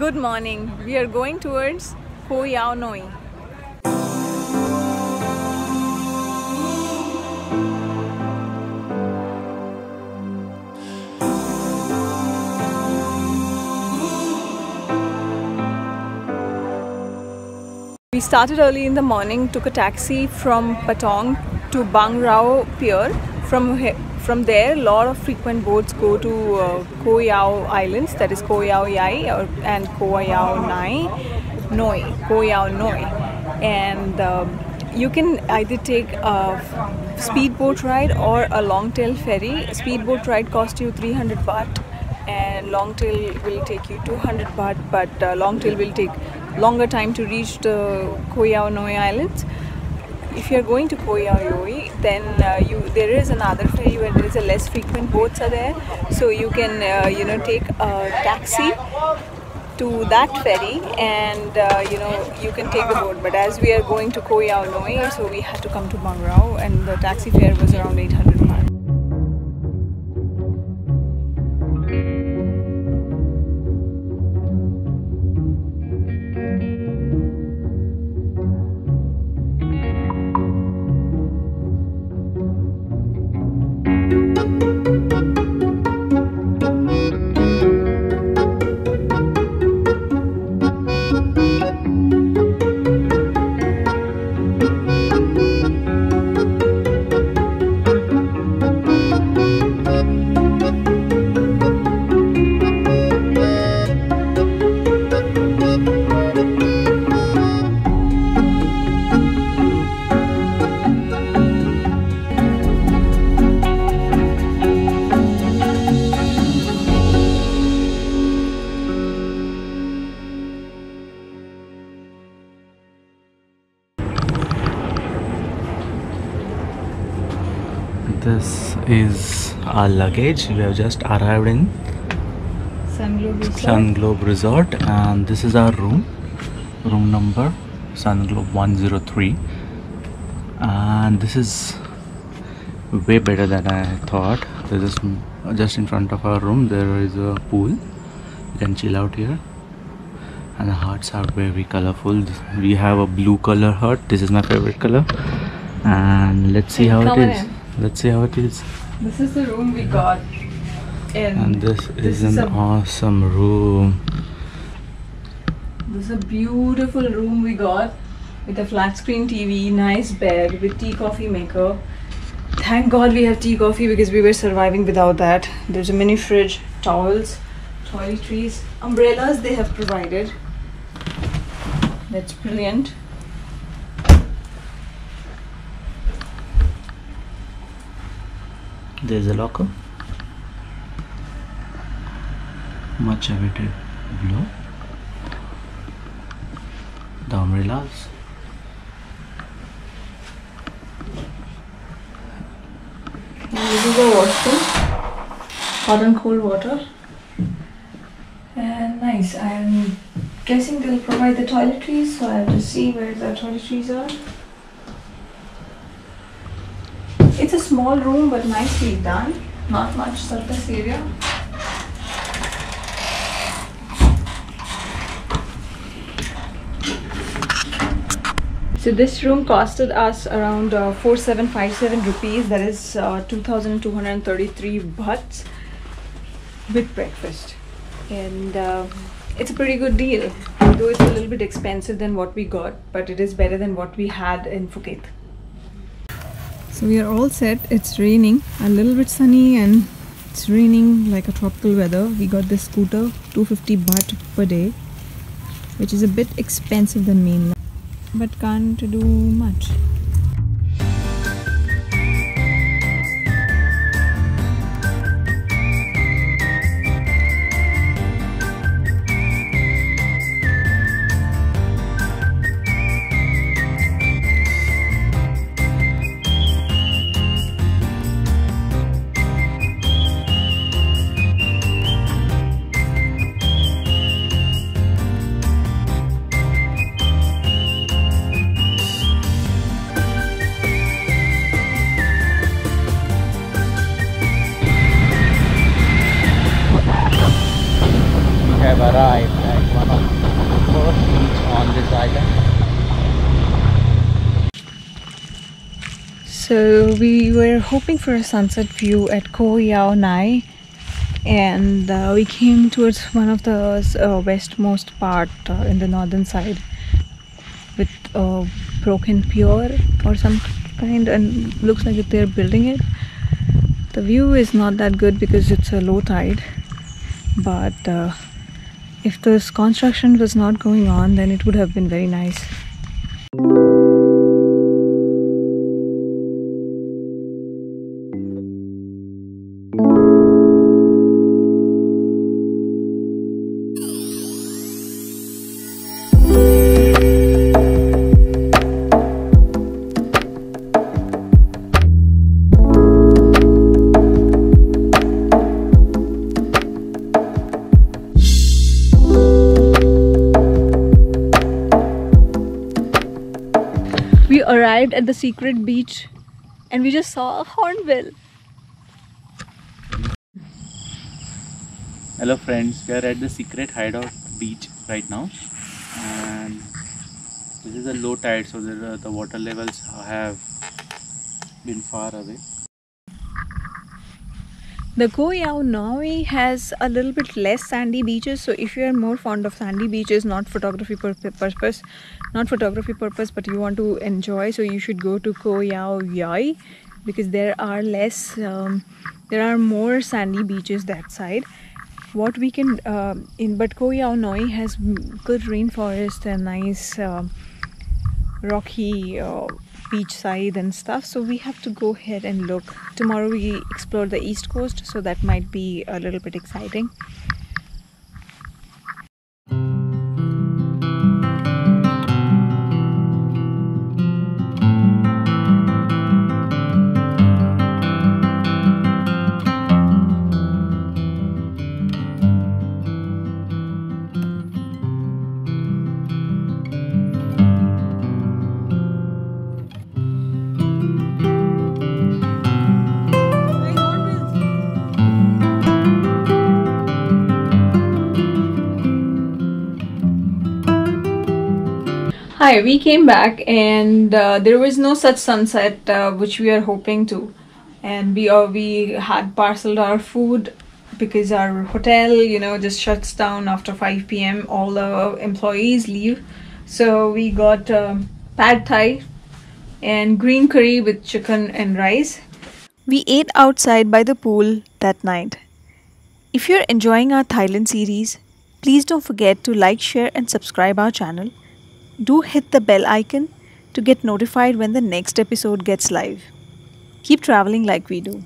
Good morning. We are going towards Koh Yao Noi. We started early in the morning, took a taxi from Patong to Bang Rong Pier. From there, a lot of frequent boats go to Koh Yao Islands, that is Koh Yao Yai and Koh Yao Noi, Koh Yao Noi. And you can either take a speedboat ride or a long-tail ferry. A speedboat ride costs you 300 baht and long-tail will take you 200 baht, but long-tail will take longer time to reach the Koh Yao Noi Islands. If you are going to Koh Yao Yai, then there is another ferry where there is a less frequent boats are there, so you can take a taxi to that ferry and you can take the boat. But as we are going to Koh Yao Noi, so we had to come to Bang Rong, and the taxi fare was around 800 baht. This is our luggage. We have just arrived in Sun Globe Resort, and this is our room number Sun Globe 103, and this is way better than I thought. This is just in front of our room. There is a pool. You can chill out here, and the huts are very colorful. We have a blue color hut. This is my favorite color, and let's see how it is. Let's see how it is. This is the room we got in. And this is an awesome room. This is a beautiful room we got with a flat screen TV, nice bed with tea coffee maker. Thank God we have tea coffee because we were surviving without that. There's a mini fridge, towels, toiletries, umbrellas they have provided. That's brilliant. There's a locker, much awaited below. The umbrellas, this is a washroom, hot and cold water, and nice. I'm guessing they'll provide the toiletries, so I have to see where the toiletries are. It's a small room but nicely done, not much surface area. So this room costed us around 4757 rupees, that is 2233 bahts with breakfast, and it's a pretty good deal, although it's a little bit expensive than what we got, but it is better than what we had in Phuket. So we are all set. It's raining, a little bit sunny, and it's raining like a tropical weather. We got this scooter, 250 baht per day, which is a bit expensive than mainland, but can't do much. Mama Coral Beach on this island. So we were hoping for a sunset view at Koh Yao Noi, and we came towards one of the westmost part in the northern side with a broken pier or some kind, and looks like they're building it. The view is not that good because it's a low tide, but if this construction was not going on, then it would have been very nice. Arrived at the secret beach and we just saw a hornbill. Hello friends, we are at the secret hideout beach right now, and this is a low tide, so the water levels have been far away. The Koh Yao Noi has a little bit less sandy beaches, so if you are more fond of sandy beaches, not photography purpose, but you want to enjoy, so you should go to Koh Yao Yai, because there are more sandy beaches that side. But Koh Yao Noi has good rainforest and nice rocky beachside and stuff, so we have to go ahead and look. Tomorrow we explore the east coast, so that might be a little bit exciting. Hi, we came back and there was no such sunset which we are hoping to, and we had parceled our food because our hotel, you know, just shuts down after 5 p.m. all the employees leave, so we got pad thai and green curry with chicken and rice. We ate outside by the pool that night. If you're enjoying our Thailand series, please don't forget to like, share and subscribe our channel. Do hit the bell icon to get notified when the next episode gets live. Keep traveling like we do.